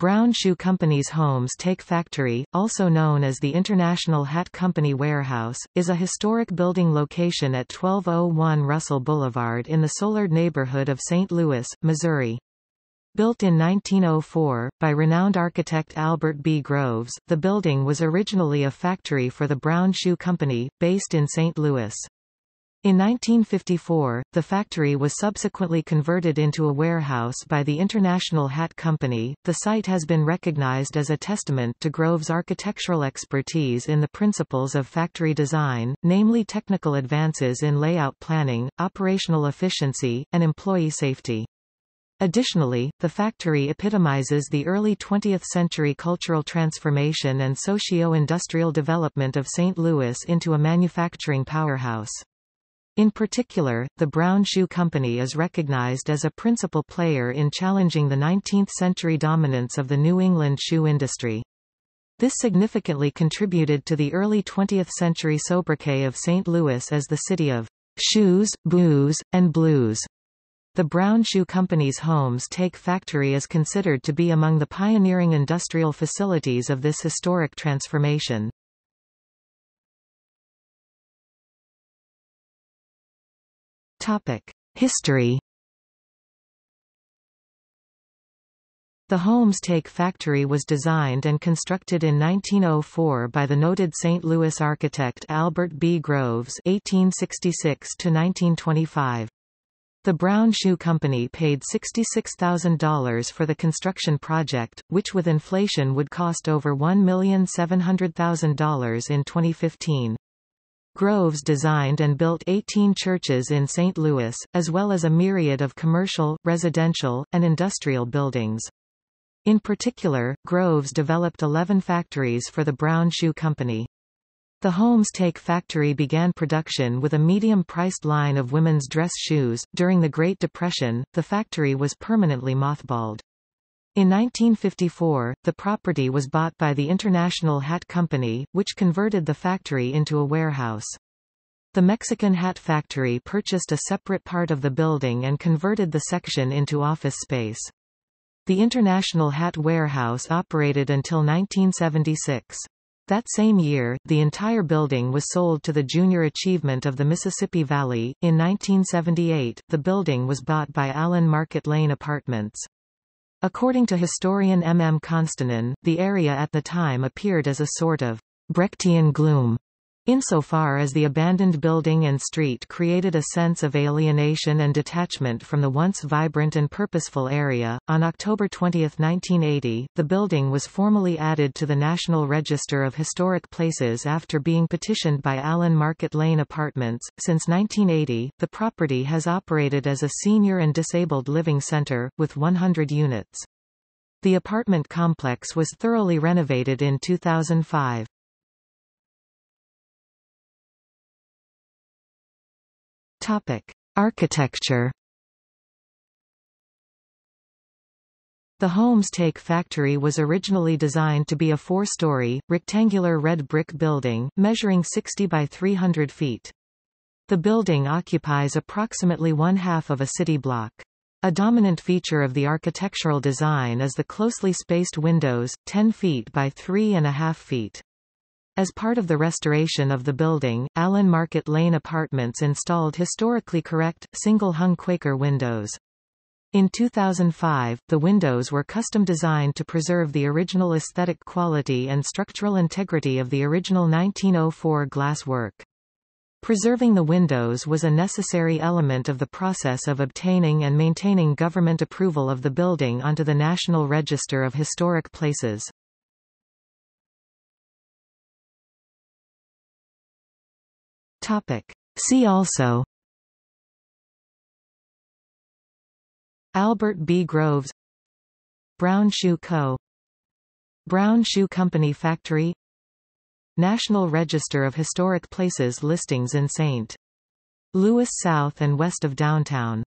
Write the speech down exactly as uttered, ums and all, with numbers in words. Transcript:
Brown Shoe Company's Homes-Take Factory, also known as the International Hat Company Warehouse, is a historic building location at twelve oh one Russell Boulevard in the Soulard neighborhood of Saint Louis, Missouri. Built in nineteen oh four, by renowned architect Albert B. Groves, the building was originally a factory for the Brown Shoe Company, based in Saint Louis. In nineteen fifty-four, the factory was subsequently converted into a warehouse by the International Hat Company. The site has been recognized as a testament to Groves' architectural expertise in the principles of factory design, namely technical advances in layout planning, operational efficiency, and employee safety. Additionally, the factory epitomizes the early twentieth century cultural transformation and socio-industrial development of Saint Louis into a manufacturing powerhouse. In particular, the Brown Shoe Company is recognized as a principal player in challenging the nineteenth century dominance of the New England shoe industry. This significantly contributed to the early twentieth century sobriquet of Saint Louis as the city of shoes, booze, and blues. The Brown Shoe Company's Homes-Take Factory is considered to be among the pioneering industrial facilities of this historic transformation. History. The Homes-Take Factory was designed and constructed in nineteen oh four by the noted Saint Louis architect Albert B. Groves (eighteen sixty-six to nineteen twenty-five). The Brown Shoe Company paid sixty-six thousand dollars for the construction project, which with inflation would cost over one million seven hundred thousand dollars in twenty fifteen. Groves designed and built eighteen churches in Saint Louis, as well as a myriad of commercial, residential, and industrial buildings. In particular, Groves developed eleven factories for the Brown Shoe Company. The Homes-Take Factory began production with a medium-priced line of women's dress shoes. During the Great Depression, the factory was permanently mothballed. In nineteen fifty-four, the property was bought by the International Hat Company, which converted the factory into a warehouse. The Mexican Hat Factory purchased a separate part of the building and converted the section into office space. The International Hat Warehouse operated until nineteen seventy-six. That same year, the entire building was sold to the Junior Achievement of the Mississippi Valley. In nineteen seventy-eight, the building was bought by Allen Market Lane Apartments. According to historian M. M. Konstantin, the area at the time appeared as a sort of Brechtian gloom, insofar as the abandoned building and street created a sense of alienation and detachment from the once vibrant and purposeful area. On October twentieth nineteen eighty, the building was formally added to the National Register of Historic Places after being petitioned by Allen Market Lane Apartments. Since nineteen eighty, the property has operated as a senior and disabled living center, with one hundred units. The apartment complex was thoroughly renovated in two thousand five. Topic: Architecture. The Homes-Take Factory was originally designed to be a four-story, rectangular red brick building, measuring sixty by three hundred feet. The building occupies approximately one half of a city block. A dominant feature of the architectural design is the closely spaced windows, ten feet by three and a half feet. As part of the restoration of the building, Allen Market Lane Apartments installed historically correct, single-hung Quaker windows. In two thousand five, the windows were custom-designed to preserve the original aesthetic quality and structural integrity of the original nineteen oh four glass work. Preserving the windows was a necessary element of the process of obtaining and maintaining government approval of the building onto the National Register of Historic Places. See also: Albert B. Groves, Brown Shoe Co., Brown Shoe Company Factory, National Register of Historic Places listings in Saint Louis south and west of downtown.